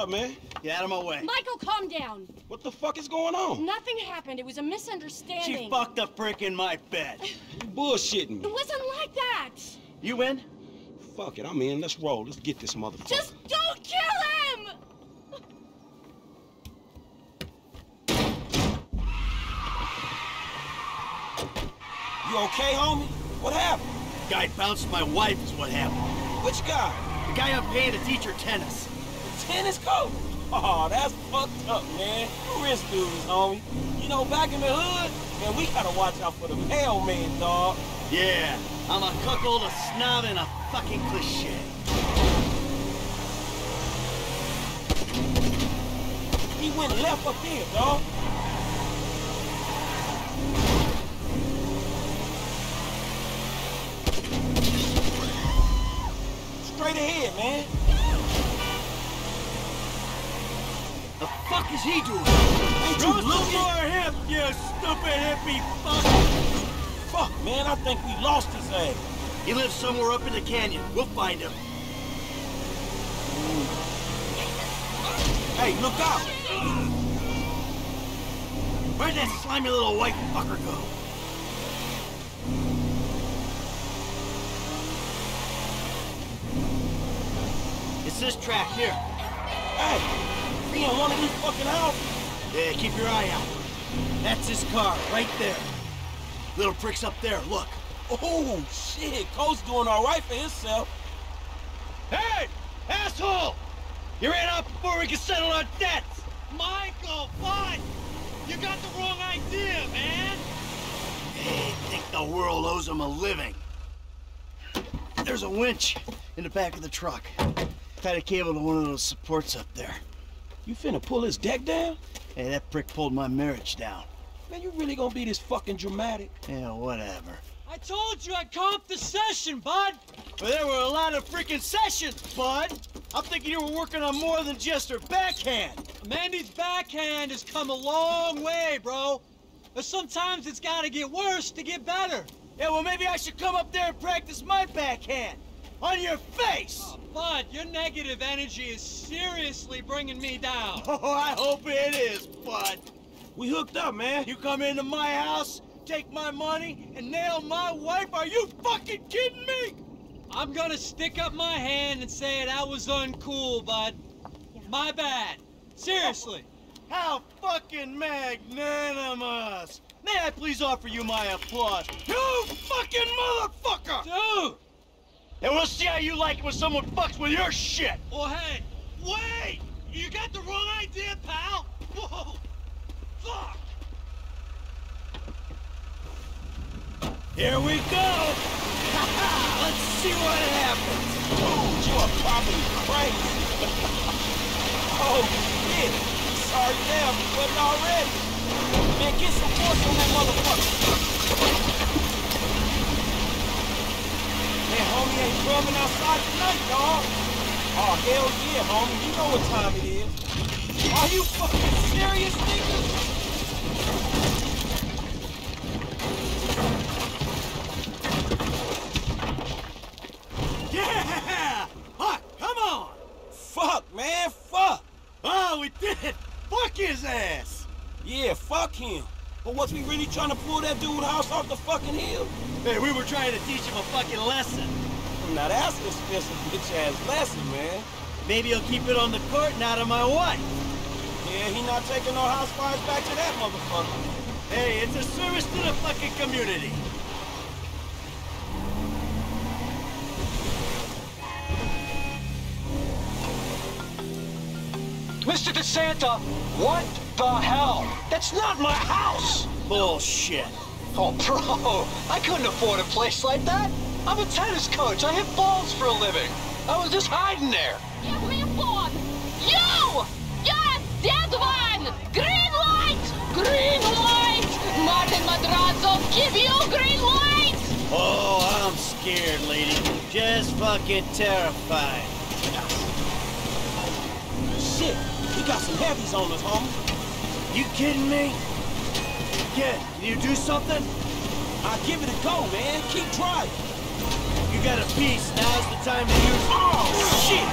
up, man? Get out of my way. Michael, calm down. What the fuck is going on? Nothing happened. It was a misunderstanding. She fucked a prick in my bed. You bullshitting me. It wasn't like that. You in? Fuck it, I'm in. Let's roll. Let's get this motherfucker. Just don't kill him! You okay, homie? What happened? The guy bounced my wife is what happened. Which guy? The guy I'm paying to teach her tennis. The tennis coach? Oh, that's fucked up, man. Who is dudes, homie? You know, back in the hood, man, we gotta watch out for the pale man, dog. Yeah, I'm a cuckold, a snob, and a fucking cliche. He went left up there, dog. Straight ahead, man. The fuck is he doing? Ain't you looking for him, you stupid hippie fuck? Fuck, man, I think we lost his ass. He lives somewhere up in the canyon. We'll find him. Hey, look out! Where'd that slimy little white fucker go? This track here. Hey, we in one of these fucking houses. Yeah, keep your eye out. That's his car, right there. Little prick's up there, look. Oh, shit, Cole's doing all right for himself. Hey, asshole! You ran out before we could settle our debts. Michael, what? You got the wrong idea, man. They think the world owes him a living. There's a winch in the back of the truck. Tied a cable to one of those supports up there. You finna pull his deck down? Hey, that prick pulled my marriage down. Man, you really gonna be this fucking dramatic? Yeah, whatever. I told you I comped the session, bud! Well, there were a lot of freaking sessions, bud! I'm thinking you were working on more than just her backhand. Mandy's backhand has come a long way, bro. But sometimes it's gotta get worse to get better. Yeah, well, maybe I should come up there and practice my backhand. On your face! Oh, bud, your negative energy is seriously bringing me down. Oh, I hope it is, bud. We hooked up, man. You come into my house, take my money, and nail my wife? Are you fucking kidding me? I'm gonna stick up my hand and say that was uncool, bud. Yeah. My bad. Seriously. Oh, how fucking magnanimous. May I please offer you my applause? You fucking motherfucker! Dude! And we'll see how you like it when someone fucks with your shit! Well, hey, wait! You got the wrong idea, pal! Whoa! Fuck! Here we go! Let's see what happens! Dude, you are probably crazy! Oh, shit! Sorry, damn, you wasn't already! Man, get some force on that motherfucker! Man, homie ain't drumming outside tonight, dog. Oh, hell yeah, homie. You know what time it is. Are you fucking serious, nigga? Yeah! Huck, come on! Fuck, man, fuck! Oh, we did it! Fuck his ass! Yeah, fuck him. But was we really trying to pull that dude's house off the fucking hill? Hey, we were trying to teach him a fucking lesson. Now that's an expensive bitch-ass lesson, man. Maybe he'll keep it on the court and out of my wife. Yeah, he not taking no house fires back to that motherfucker. Hey, it's a service to the fucking community. Mr. DeSanta, what the hell? That's not my house! Bullshit. Oh, bro, I couldn't afford a place like that. I'm a tennis coach. I hit balls for a living. I was just hiding there. Give me a phone. You! Yes, that one! Green light! Green light! Martin Madrazo, give you green light! Oh, I'm scared, lady. Just fucking terrified. Shit, he got some heavies on us, homie. You kidding me? Kid, can you do something? I'll give it a go, man. Keep trying. You got a piece. Now's the time to use... Oh, shit!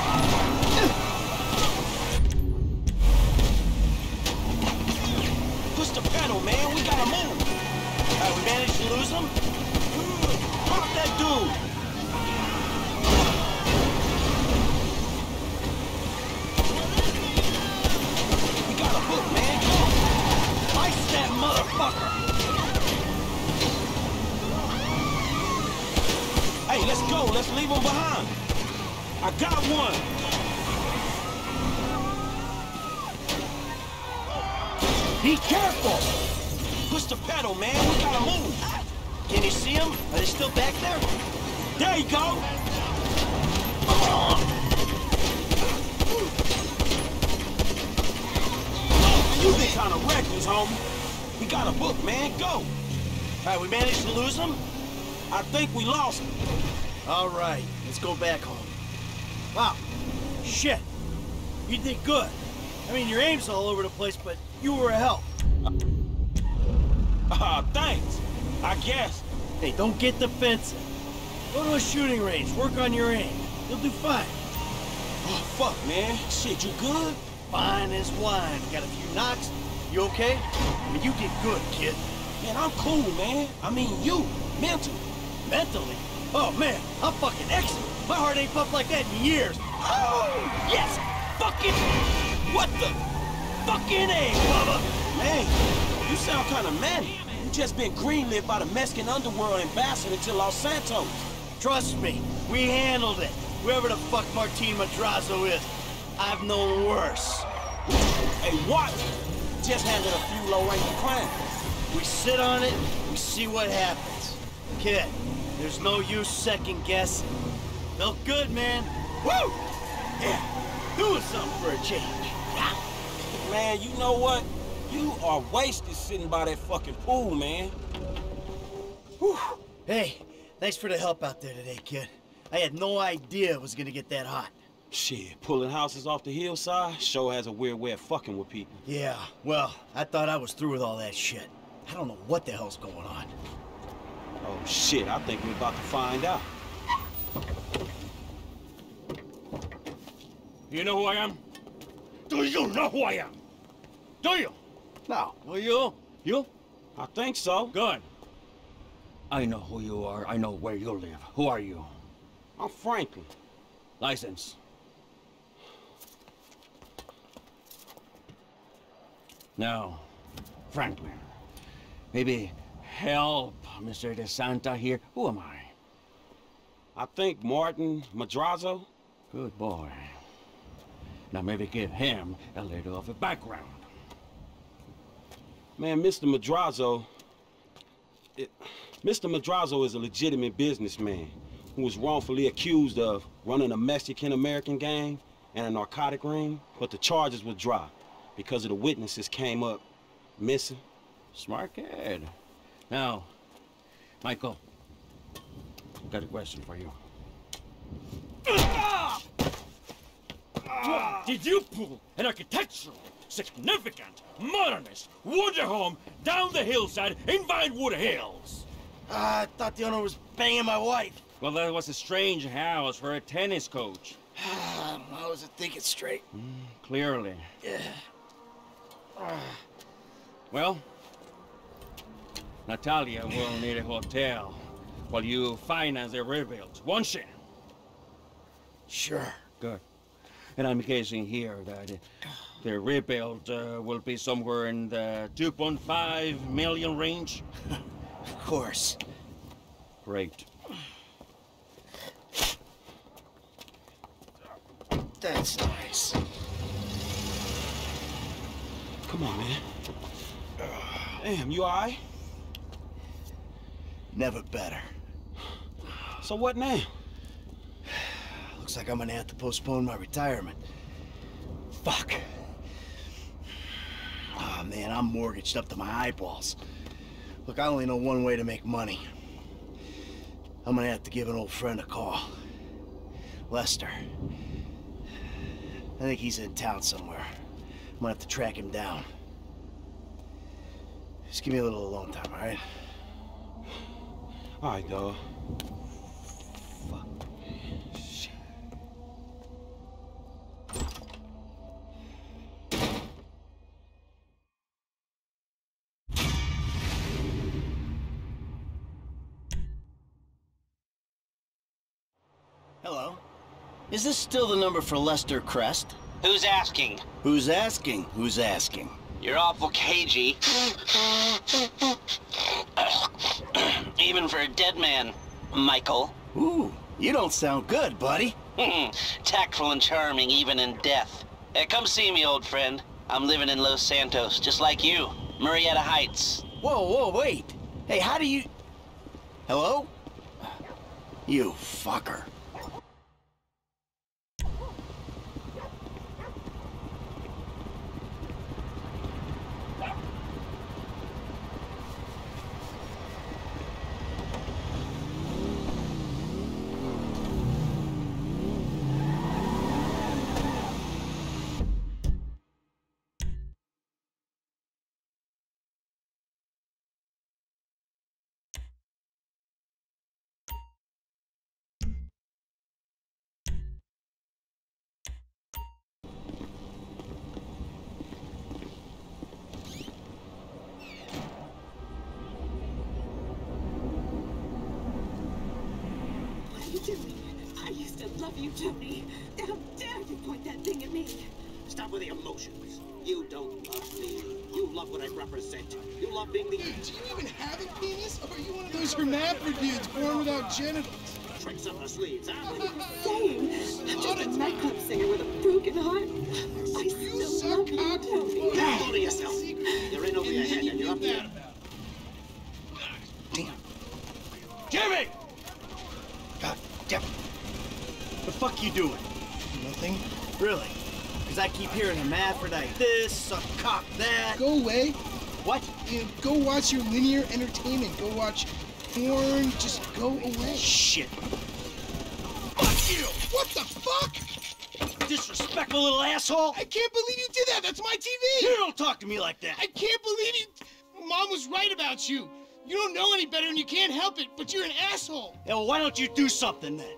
Got one. Be careful! Push the pedal, man. We gotta move. Can you see them? Are they still back there? There you go! You been kind of reckless, homie. We got a book, man. Go! All right, we managed to lose them? I think we lost them. All right, let's go back home. Wow. Shit. You did good. I mean, your aim's all over the place, but you were a help. Thanks, I guess. Hey, don't get defensive. Go to a shooting range, work on your aim. You'll do fine. Oh, fuck, man. Shit, you good? Fine as wine. Got a few knocks. You okay? I mean, you did good, kid. Man, I'm cool, man. I mean, you. Mentally. Mentally? Oh, man, I'm fucking excellent. My heart ain't pumped like that in years. Oh, yes! Fucking... What the fucking A, brother? Man, you sound kind of mad. You just been greenlit by the Mexican underworld ambassador to Los Santos. Trust me, we handled it. Whoever the fuck Martin Madrazo is, I've known worse. Hey, what? Just handled a few low-ranking crimes. We sit on it, we see what happens. Kid, there's no use second-guessing. Felt good, man. Woo! Yeah, doing something for a change. Man, you know what? You are wasted sitting by that fucking pool, man. Whew. Hey, thanks for the help out there today, kid. I had no idea it was gonna get that hot. Shit, pulling houses off the hillside sure has a weird way of fucking with people. Yeah, well, I thought I was through with all that shit. I don't know what the hell's going on. Oh shit, I think we're about to find out. You know who I am? Do you know who I am? Do you? No. Well, you? I think so. Good. I know who you are. I know where you live. Who are you? I'm Franklin. License. Now, Franklin, maybe help Mr. DeSanta here. Who am I? I think Martin Madrazo. Good boy. Now maybe give him a little of a background. Man, Mr. Madrazo is a legitimate businessman who was wrongfully accused of running a Mexican-American gang and a narcotic ring, but the charges were dropped because of the witnesses came up missing. Smart kid. Now, Michael, I've got a question for you. Did you pull an architectural, significant, modernist wooden home down the hillside in Vinewood Hills? I thought the owner was banging my wife. Well, that was a strange house for a tennis coach. I wasn't thinking straight. Clearly. Yeah. Well, Natalia will need a hotel while you finance the rebuild, won't she? Sure. Good. And I'm guessing here that the rebuild will be somewhere in the 2.5 million range. Of course. Great. That's nice. Come on, man. Damn, you all right? Never better. So what now? Looks like I'm gonna have to postpone my retirement. Fuck. Oh man, I'm mortgaged up to my eyeballs. Look, I only know one way to make money. I'm gonna have to give an old friend a call. Lester. I think he's in town somewhere. I'm gonna have to track him down. Just give me a little alone time, all right? All right, dog. Hello. Is this still the number for Lester Crest? Who's asking? Who's asking? Who's asking? You're awful cagey. Even for a dead man, Michael. Ooh, you don't sound good, buddy. Tactful and charming even in death. Hey, come see me, old friend. I'm living in Los Santos, just like you. Marietta Heights. Whoa, wait. Hey, how do you... Hello? You fucker. You took me. How dare you point that thing at me? Stop with the emotions. You don't love me. You love what I represent. You love being the... Dude, do you even have a penis? Or are you one of those hermaphrodites born without genitals? Tricks up her sleeves, huh? What are you saying? I'm just a nightclub singer with a broken heart. I still love you, Toby. Hold to yourself. You're in over your head and you're up there. Damn. Jimmy! God damn it. What the fuck you doing? Nothing. Really? Because I keep hearing hermaphrodite this, suck cock that. Go away. What? You know, go watch your linear entertainment. Go watch porn. Just go away. Shit. Fuck you! What the fuck? Disrespectful little asshole! I can't believe you did that! That's my TV! You don't talk to me like that! I can't believe you... Mom was right about you. You don't know any better and you can't help it, but you're an asshole. Yeah, well, why don't you do something then?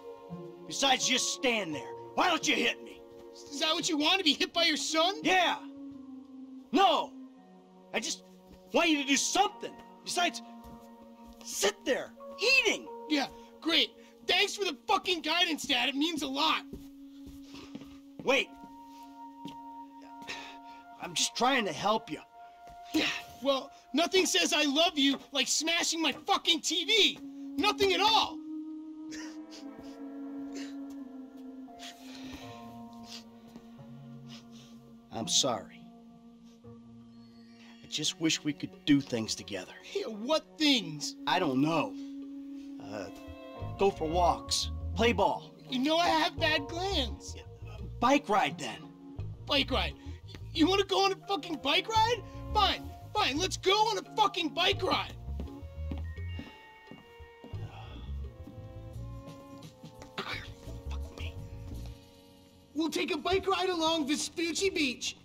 Besides just stand there. Why don't you hit me? Is that what you want, to be hit by your son? Yeah. No. I just want you to do something. Besides, sit there, eating. Yeah, great. Thanks for the fucking guidance, Dad. It means a lot. Wait. I'm just trying to help you. Yeah. Well, nothing says I love you like smashing my fucking TV. Nothing at all. I'm sorry. I just wish we could do things together. Yeah, what things? I don't know. Go for walks. Play ball. You know I have bad glands. Yeah, bike ride then. Bike ride? You want to go on a fucking bike ride? Fine, fine, let's go on a fucking bike ride. We'll take a bike ride along Vespucci Beach,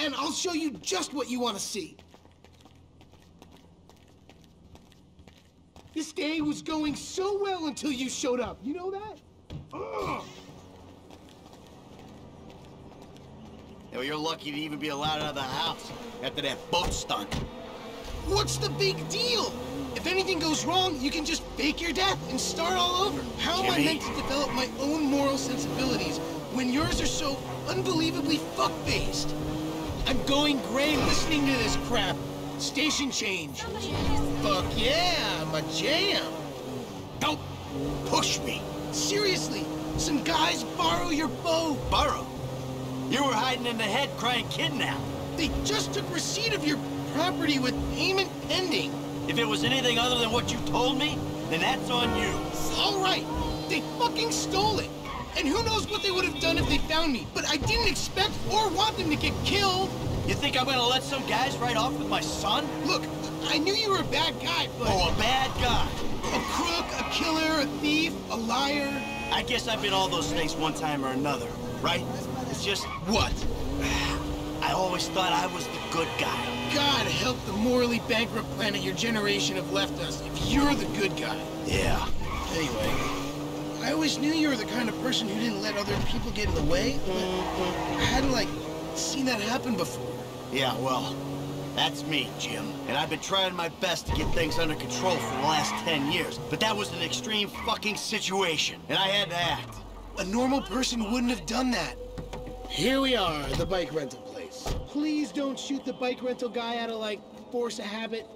and I'll show you just what you want to see. This day was going so well until you showed up. You know that? Ugh. Yo, you're lucky to even be allowed out of the house after that boat stunt. What's the big deal? If anything goes wrong, you can just fake your death and start all over. How am I meant to develop my own moral sensibilities when yours are so unbelievably fuck-faced? I'm going gray listening to this crap. Station change. Fuck yeah, my jam. Don't push me. Seriously, some guys borrow your bow. Borrow? You were hiding in the head crying kidnapped. They just took receipt of your property with payment pending. If it was anything other than what you told me, then that's on you. All right, they fucking stole it. And who knows what they would have done if they found me. But I didn't expect or want them to get killed. You think I'm gonna let some guys ride off with my son? Look, I knew you were a bad guy, but... Oh, a bad guy. A crook, a killer, a thief, a liar. I guess I've been all those things one time or another, right? It's just... What? I always thought I was the good guy. God help the morally bankrupt planet your generation have left us if you're the good guy. Yeah. Anyway... I always knew you were the kind of person who didn't let other people get in the way, but I hadn't, like, seen that happen before. Yeah, well, that's me, Jim. And I've been trying my best to get things under control for the last 10 years, but that was an extreme fucking situation, and I had to act. A normal person wouldn't have done that. Here we are, the bike rental place. Please don't shoot the bike rental guy out of, like, force of habit.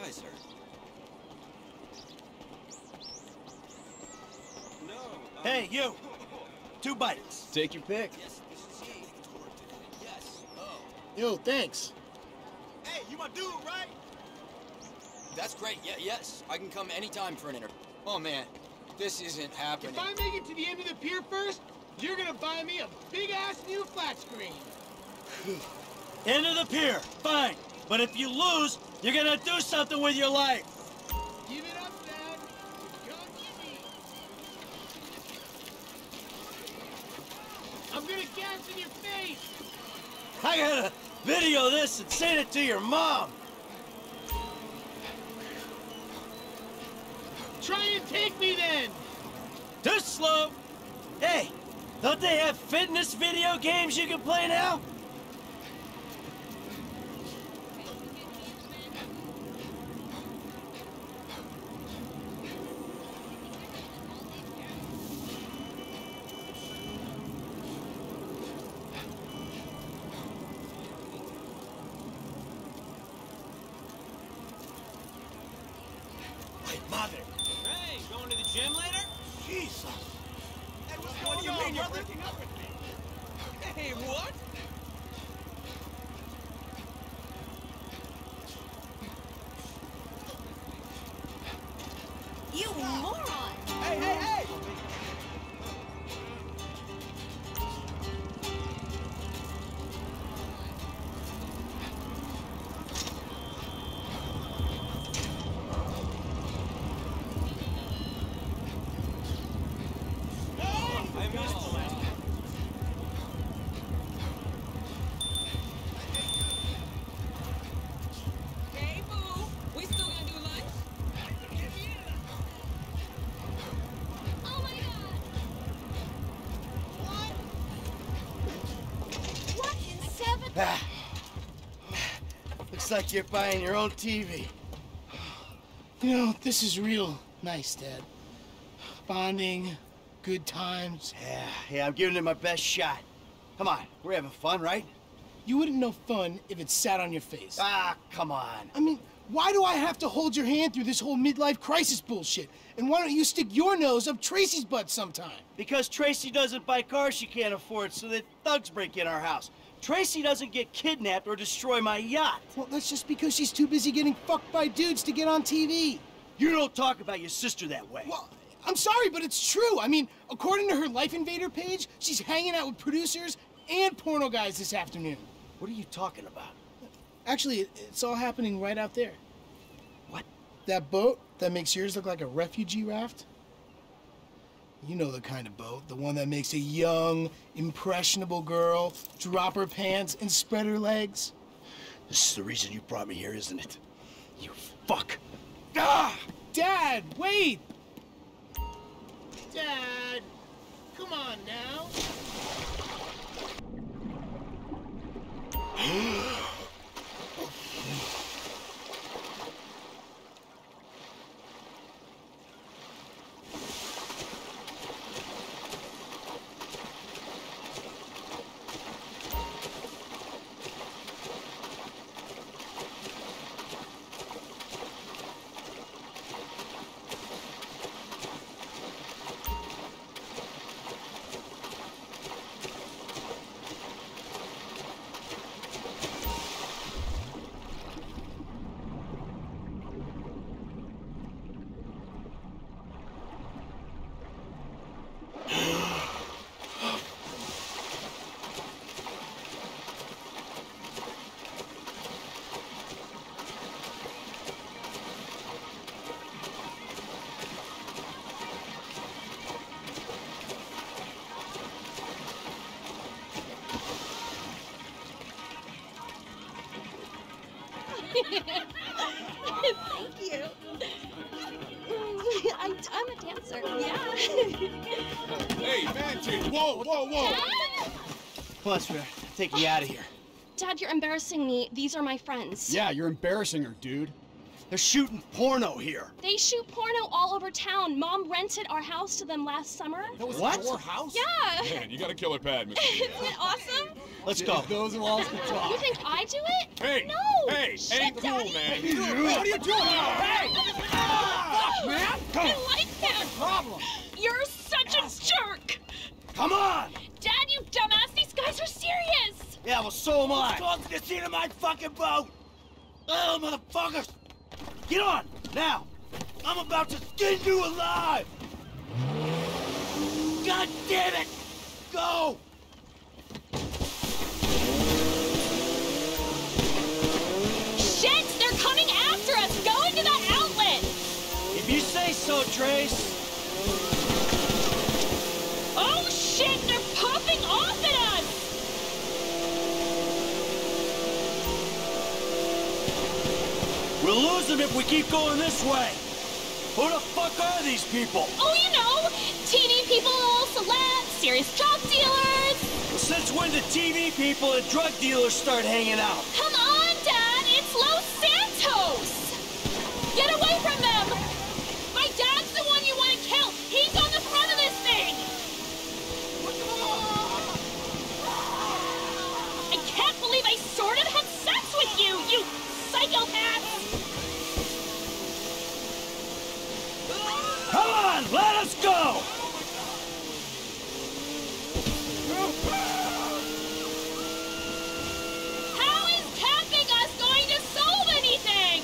Hi, sir. Hey, you! 2 bites. Take your pick. Yes, this is it. Yes. Oh. Yo, thanks. Hey, you my dude, right? That's great. Yeah, yes. I can come anytime for an interview. Oh, man. This isn't happening. If I make it to the end of the pier first, you're gonna buy me a big-ass new flat screen. End of the pier. Fine. But if you lose, you're gonna do something with your life. Give it up, Dad. I'm gonna gas in your face. I gotta video this and send it to your mom. Try and take me then! Too slow! Hey, don't they have fitness video games you can play now? It's like you're buying your own TV. You know, this is real nice, Dad. Bonding, good times. Yeah, I'm giving it my best shot. Come on, we're having fun, right? You wouldn't know fun if it sat on your face. Ah, come on. I mean, why do I have to hold your hand through this whole midlife crisis bullshit? And why don't you stick your nose up Tracy's butt sometime? Because Tracy doesn't buy cars she can't afford, so that thugs break in our house. Tracy doesn't get kidnapped or destroy my yacht. Well, that's just because she's too busy getting fucked by dudes to get on TV. You don't talk about your sister that way. Well, I'm sorry, but it's true. I mean, according to her Life Invader page, she's hanging out with producers and porno guys this afternoon. What are you talking about? Actually, it's all happening right out there. What? That boat that makes yours look like a refugee raft? You know the kind of boat, the one that makes a young, impressionable girl drop her pants and spread her legs. This is the reason you brought me here, isn't it? You fuck. Ah! Dad, wait! Dad, come on now. Thank you. I'm a dancer. Yeah. Hey, Vantage! Whoa, whoa, whoa! Dad? Plus, we're taking you out of here. Dad, you're embarrassing me. These are my friends. Yeah, you're embarrassing her, dude. They're shooting porno here. They shoot porno all over town. Mom rented our house to them last summer. That was what? Your house? Yeah. Man, you got a killer pad, Mr. Isn't it awesome? Let's go. Those walls can talk. You think I do it? Hey! No! Hey! Shit, ain't cool, Daddy. Man! What are you doing? Hey! Fuck, man! I like that! What's the problem? You're such a jerk! So am I. Talk to the seat of my fucking boat. Oh, motherfuckers. Get on, now. I'm about to skin you alive. God damn it. Go. Shit, they're coming after us. Go into that outlet. If you say so, Trace. Oh, shit, they're popping off at us. We'll lose them if we keep going this way. Who the fuck are these people? Oh, you know, TV people, celebs, serious drug dealers. Since when did TV people and drug dealers start hanging out? Come on, Dad, it's Los Santos. Get away from them. My dad's the one you want to kill. He's on the front of this thing. I can't believe I sort of had sex with you, you psychopath. Come on, let us go! How is capping us going to solve anything?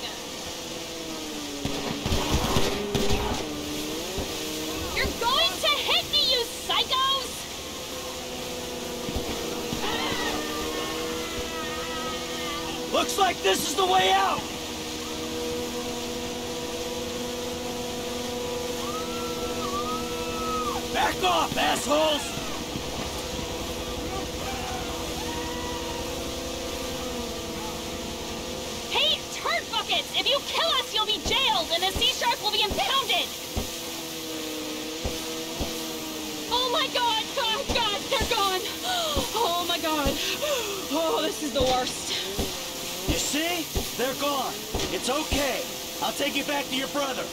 You're going to hit me, you psychos! Looks like this is the way out! Back off, assholes! Hey, turd buckets! If you kill us, you'll be jailed, and the sea shark will be impounded! Oh my God! God, God, they're gone! Oh my God! Oh, this is the worst. You see? They're gone. It's okay. I'll take you back to your brother.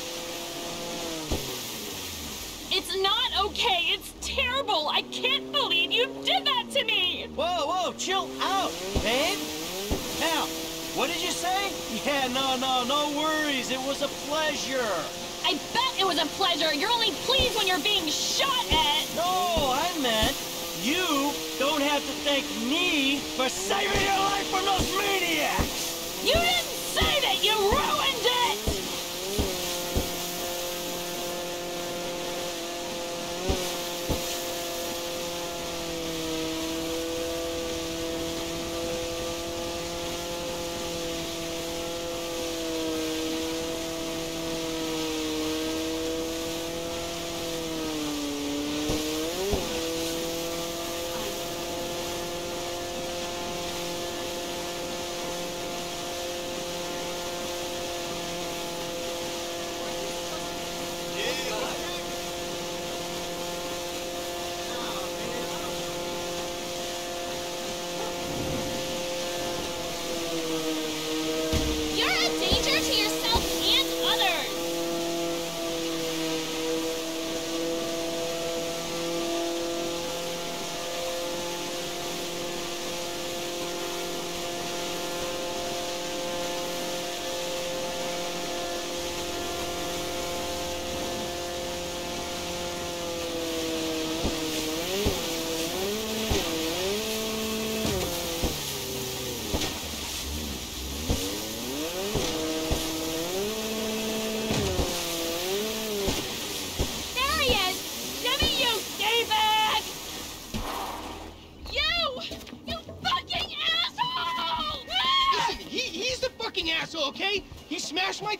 It's not okay. It's terrible. I can't believe you did that to me. Whoa, whoa, chill out, babe. Now, what did you say? Yeah, no worries. It was a pleasure. I bet it was a pleasure. You're only pleased when you're being shot at. No, I meant you don't have to thank me for saving your life from those maniacs. You didn't save it. You ruined it.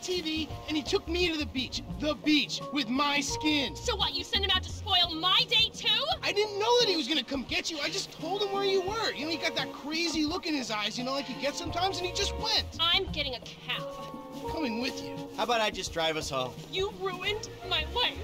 TV and he took me to the beach with my skin. So what, you sent him out to spoil my day too? I didn't know that he was gonna come get you. I just told him where you were. You know, he got that crazy look in his eyes, you know, like he gets sometimes, and he just went. I'm getting a cab. I'm coming with you. How about I just drive us home? You ruined my life.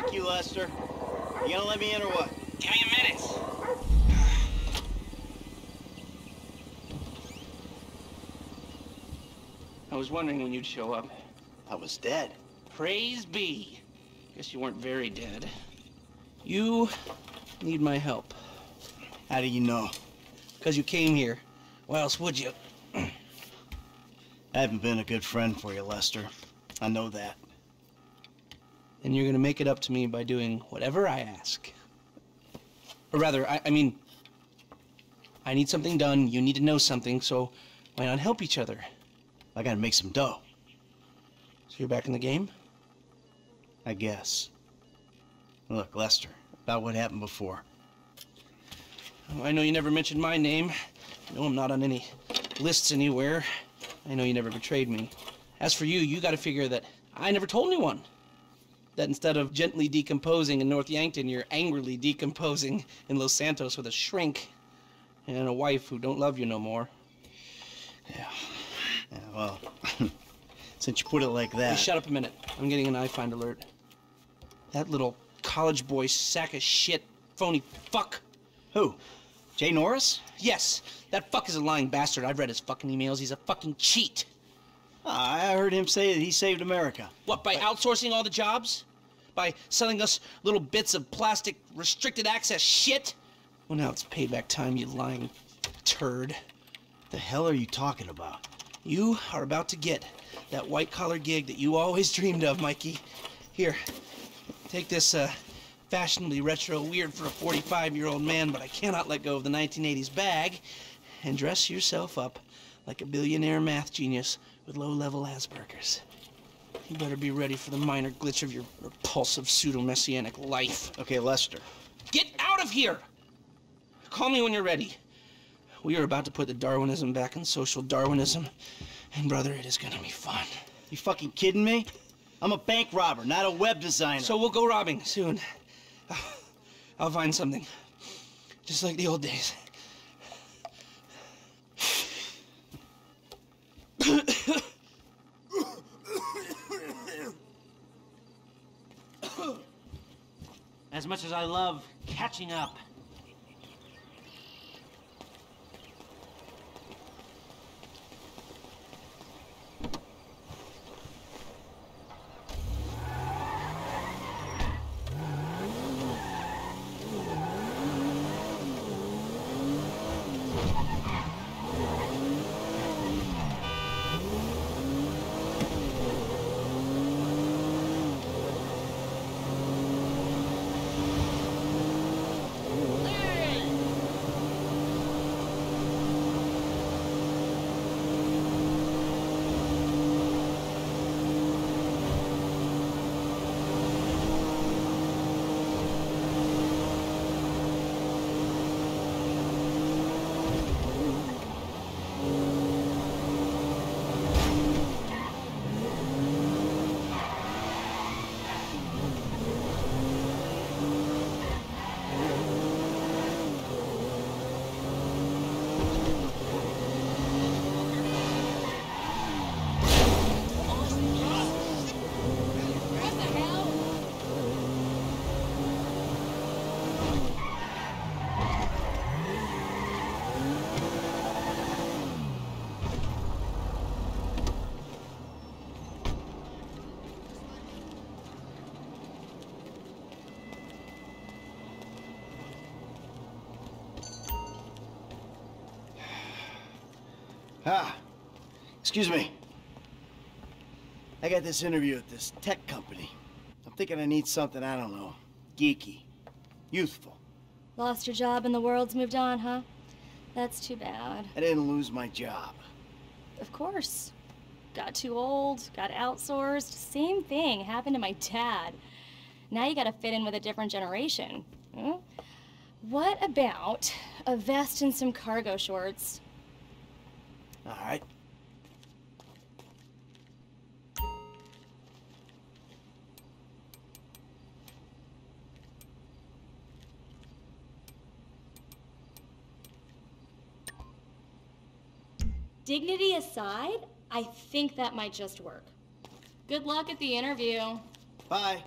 Fuck you, Lester. You gonna let me in or what? Give me a minute. I was wondering when you'd show up. I was dead. Praise be. Guess you weren't very dead. You need my help. How do you know? Because you came here. Why else would you? I haven't been a good friend for you, Lester. I know that. And you're gonna make it up to me by doing whatever I ask. Or rather, I mean, I need something done, you need to know something, so why not help each other? I gotta make some dough. So you're back in the game? I guess. Look, Lester, about what happened before. Oh, I know you never mentioned my name. I know I'm not on any lists anywhere. I know you never betrayed me. As for you, you gotta figure that I never told anyone. That instead of gently decomposing in North Yankton, you're angrily decomposing in Los Santos with a shrink and a wife who don't love you no more. Yeah, well, since you put it like that... Hey, shut up a minute. I'm getting an iFind alert. That little college boy sack of shit, phony fuck. Who? Jay Norris? Yes. That fuck is a lying bastard. I've read his fucking emails. He's a fucking cheat. I heard him say that he saved America. What, by outsourcing all the jobs? By selling us little bits of plastic restricted access shit? Well, now it's payback time, you lying turd. The hell are you talking about? You are about to get that white-collar gig that you always dreamed of, Mikey. Here, take this fashionably retro weird for a 45-year-old man, but I cannot let go of the 1980s bag, and dress yourself up like a billionaire math genius with low-level Asperger's. You better be ready for the minor glitch of your repulsive pseudo-messianic life. Okay, Lester. Get out of here! Call me when you're ready. We are about to put the Darwinism back in social Darwinism, and brother, it is gonna be fun. You fucking kidding me? I'm a bank robber, not a web designer. So we'll go robbing soon. I'll find something, just like the old days. As much as I love catching up. Ah, excuse me. I got this interview at this tech company. I'm thinking I need something, I don't know, geeky, youthful. Lost your job and the world's moved on, huh? That's too bad. I didn't lose my job. Of course. Got too old, got outsourced. Same thing happened to my dad. Now you gotta fit in with a different generation. Hmm? What about a vest and some cargo shorts? All right. Dignity aside, I think that might just work. Good luck at the interview. Bye.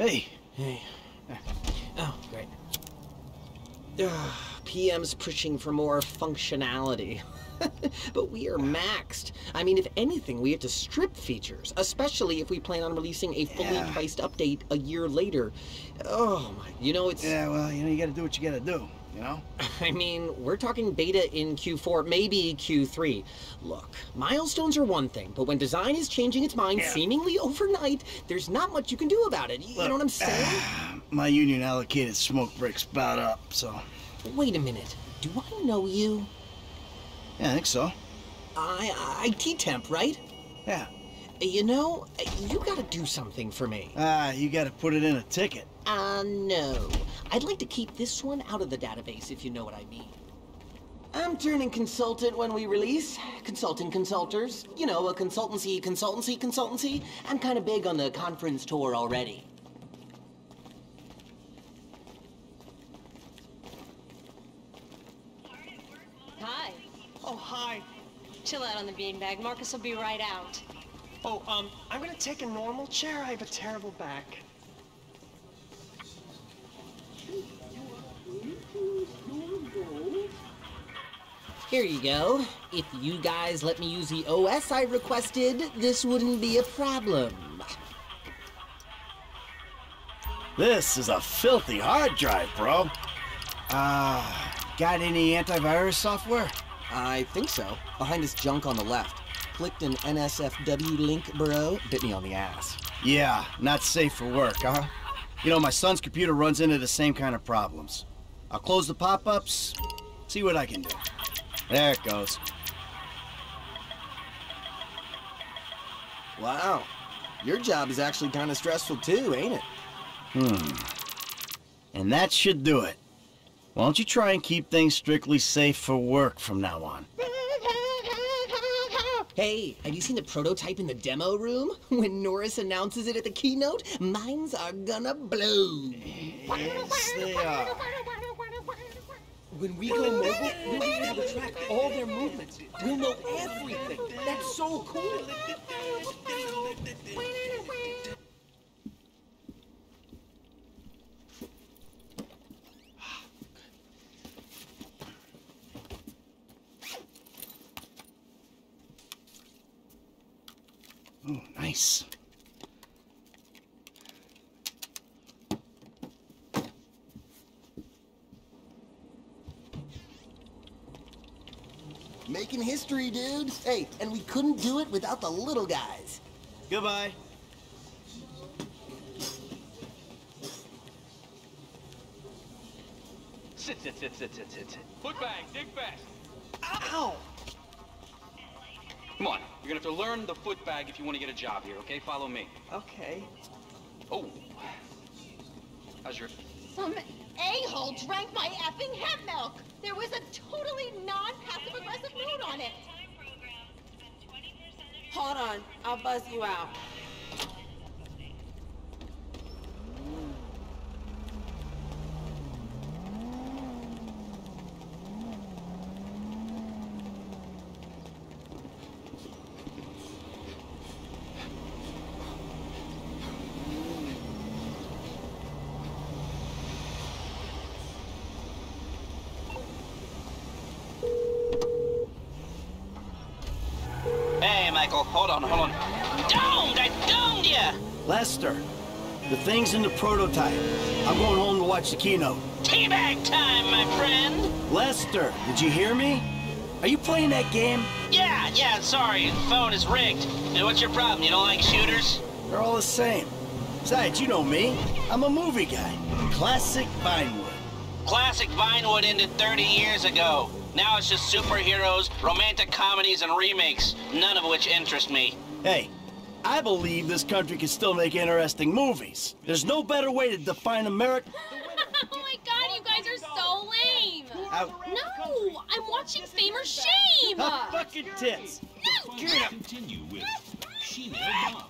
Hey, hey. Oh, great. PM's pushing for more functionality. But we are maxed. I mean, if anything, we have to strip features, especially if we plan on releasing a fully priced update a year later. Oh, my, you know, it's... Yeah, well, you know, you gotta do what you gotta do, you know? I mean, we're talking beta in Q4, maybe Q3. Look, milestones are one thing, but when design is changing its mind seemingly overnight, there's not much you can do about it. You know what I'm saying? My union allocated smoke breaks about up, so... Wait a minute. Do I know you? Yeah, I think so. IT temp, right? Yeah. You know, you gotta do something for me. You gotta put it in a ticket. No. I'd like to keep this one out of the database, if you know what I mean. I'm turning consultant when we release. Consulting consultors. You know, a consultancy. I'm kind of big on the conference tour already. Hi. Oh, hi. Chill out on the beanbag. Marcus will be right out. Oh, I'm gonna take a normal chair. I have a terrible back. Here you go. If you guys let me use the OS I requested, this wouldn't be a problem. This is a filthy hard drive, bro. Got any antivirus software? I think so. Behind this junk on the left. Clicked an NSFW link, bro. Bit me on the ass. Yeah, not safe for work, huh? You know, my son's computer runs into the same kind of problems. I'll close the pop-ups, see what I can do. There it goes. Wow. Your job is actually kind of stressful too, ain't it? And that should do it. Why don't you try and keep things strictly safe for work from now on? Hey, have you seen the prototype in the demo room? When Norris announces it at the keynote, minds are gonna blow. Yes, they are. When we go mobile, we'll be able to track all their movements. We'll know everything. That's so cool. Oh, nice. Making history, dude. Hey, and we couldn't do it without the little guys. Goodbye. Sit. Foot bang, dig fast. Ow! Come on, you're gonna have to learn the foot bag if you want to get a job here, okay? Follow me. Okay. Oh. How's your... Some a-hole drank my effing hemp milk! There was a totally non-passive-aggressive note on it! Hold on, I'll buzz you out. Hold on. I domed you! Lester, the thing's in the prototype. I'm going home to watch the keynote. Teabag time, my friend! Lester, did you hear me? Are you playing that game? Yeah, sorry. The phone is rigged. Now, what's your problem? You don't like shooters? They're all the same. Besides, you know me. I'm a movie guy. Classic Vinewood. Classic Vinewood ended 30 years ago. Now it's just superheroes, romantic comedies, and remakes, none of which interest me. Hey, I believe this country can still make interesting movies. There's no better way to define America. Oh my God, you guys are so lame. No, I'm watching Fame or Shame. Fucking tits. Continue with Sheena Mom.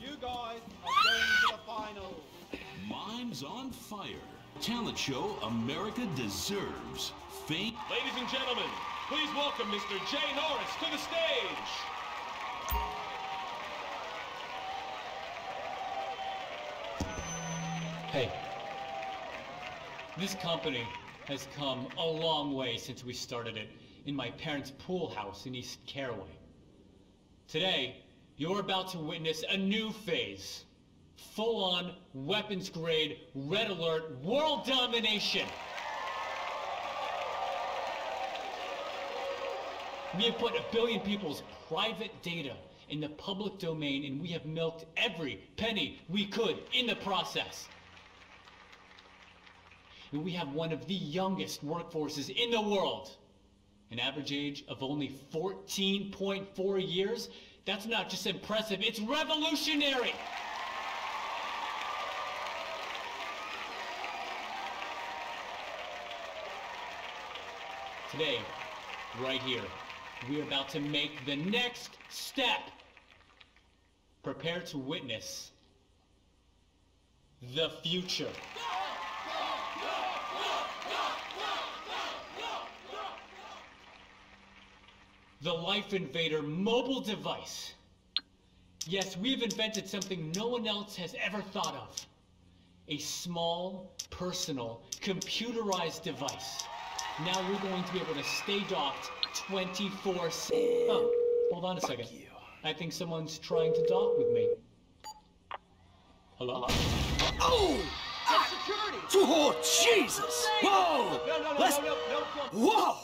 You guys are going to the final. Mimes on Fire. Talent show America deserves. Ladies and gentlemen, please welcome Mr. Jay Norris to the stage. Hey, this company has come a long way since we started it in my parents' pool house in East Caraway. Today, you're about to witness a new phase. Full-on, weapons-grade, red alert, world domination! We have put 1 billion people's private data in the public domain, and we have milked every penny we could in the process. And we have one of the youngest workforces in the world. An average age of only 14.4 years? That's not just impressive, it's revolutionary! Today, right here, we're about to make the next step. Prepare to witness the future. The Life Invader mobile device. Yes, we've invented something no one else has ever thought of. A small, personal, computerized device. Now we're going to be able to stay docked 24/7. Oh, hold on a second. I think someone's trying to dock with me. Hello? Oh! Security! Oh, Jesus! Whoa! No. Whoa!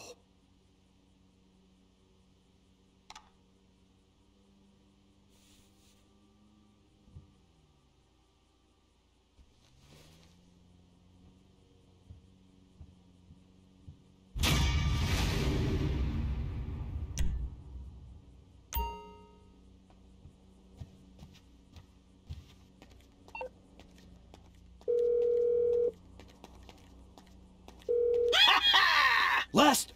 Lester,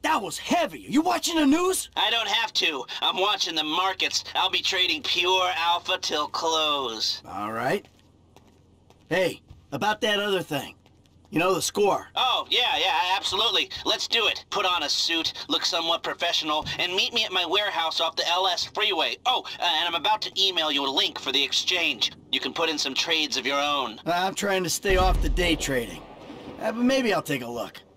that was heavy. Are you watching the news? I don't have to. I'm watching the markets. I'll be trading pure alpha till close. All right. Hey, about that other thing. You know the score. Oh, yeah, absolutely. Let's do it. Put on a suit, look somewhat professional, and meet me at my warehouse off the LS freeway. Oh, and I'm about to email you a link for the exchange. You can put in some trades of your own. I'm trying to stay off the day trading. But maybe I'll take a look.